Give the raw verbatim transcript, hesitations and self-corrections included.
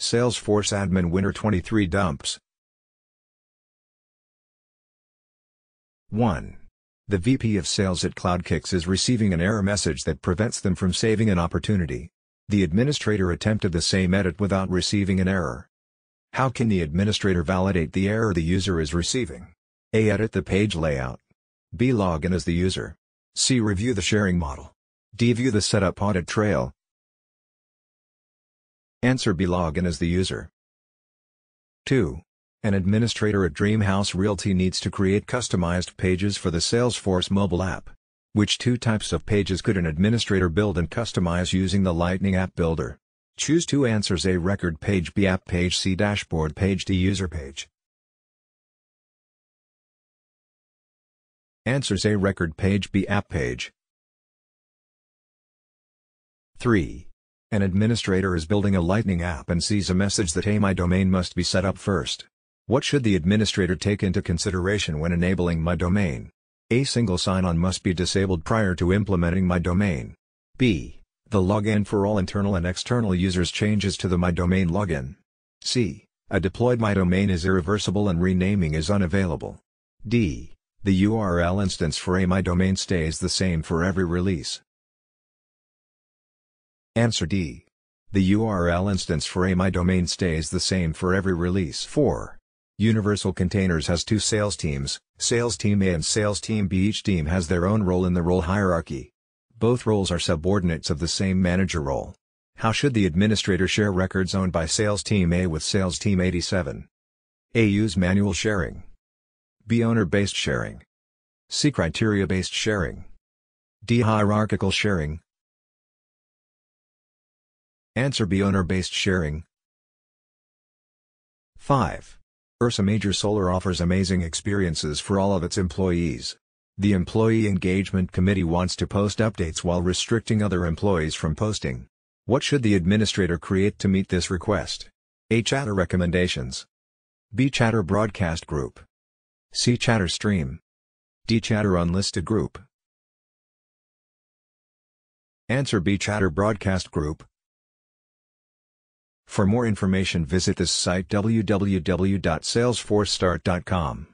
Salesforce Admin Winter twenty-three dumps. one. The V P of Sales at CloudKicks is receiving an error message that prevents them from saving an opportunity. The administrator attempted the same edit without receiving an error. How can the administrator validate the error the user is receiving? A. Edit the page layout. B. Log in as the user. C. Review the sharing model. D. View the setup audit trail. Answer B. Log in as the user. two. An administrator at Dreamhouse Realty needs to create customized pages for the Salesforce mobile app. Which two types of pages could an administrator build and customize using the Lightning App Builder? Choose two answers: A. Record page, B. App page, C. Dashboard page, D. User page. Answers: A. Record page, B. App page. three. An administrator is building a Lightning app and sees a message that a My Domain must be set up first. What should the administrator take into consideration when enabling My Domain? A. Single sign-on must be disabled prior to implementing My Domain. B. The login for all internal and external users changes to the My Domain login. C. A deployed My Domain is irreversible and renaming is unavailable. D. The U R L instance for a My Domain stays the same for every release. Answer D. The U R L instance for a My Domain stays the same for every release. four. Universal Containers has two sales teams, Sales Team A and Sales Team B. Each team has their own role in the role hierarchy. Both roles are subordinates of the same manager role. How should the administrator share records owned by Sales Team A with Sales Team eighty-seven? A. Use manual sharing. B. Owner-based sharing. C. Criteria-based sharing. D. Hierarchical sharing. Answer B. Owner-based sharing. five. Ursa Major Solar offers amazing experiences for all of its employees. The Employee Engagement Committee wants to post updates while restricting other employees from posting. What should the administrator create to meet this request? A. Chatter recommendations. B. Chatter broadcast group. C. Chatter stream. D. Chatter unlisted group. Answer B. Chatter broadcast group. For more information, visit this site w w w dot salesforce start dot com.